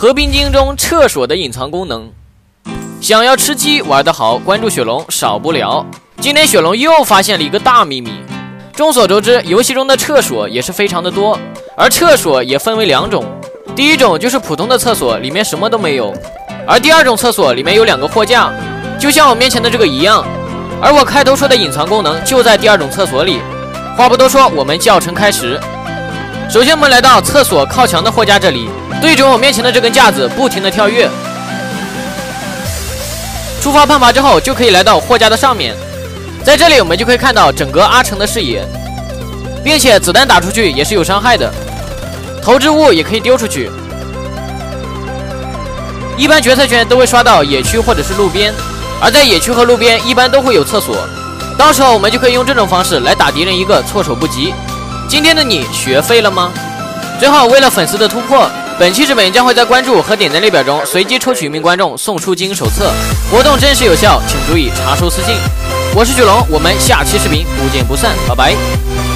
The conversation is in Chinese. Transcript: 合并经中厕所的隐藏功能。想要吃鸡玩得好，关注雪龙少不了。今天雪龙又发现了一个大秘密。众所周知，游戏中的厕所也是非常的多，而厕所也分为两种，第一种就是普通的厕所，里面什么都没有，而第二种厕所里面有两个货架，就像我面前的这个一样。而我开头说的隐藏功能就在第二种厕所里。话不多说，我们教程开始。首先我们来到厕所靠墙的货架这里，对准我面前的这根架子不停的跳跃。触发攀爬之后就可以来到货架的上面，在这里我们就可以看到整个阿城的视野，并且子弹打出去也是有伤害的，投掷物也可以丢出去。一般决赛圈都会刷到野区或者是路边，而在野区和路边一般都会有厕所，到时候我们就可以用这种方式来打敌人一个措手不及。今天的你学废了吗？最后为了粉丝的突破，本期视频将会在关注和点赞列表中随机抽取一名观众送出精英手册，活动真实有效，请注意查收私信。我是雪龙，我们下期视频不见不散，拜拜。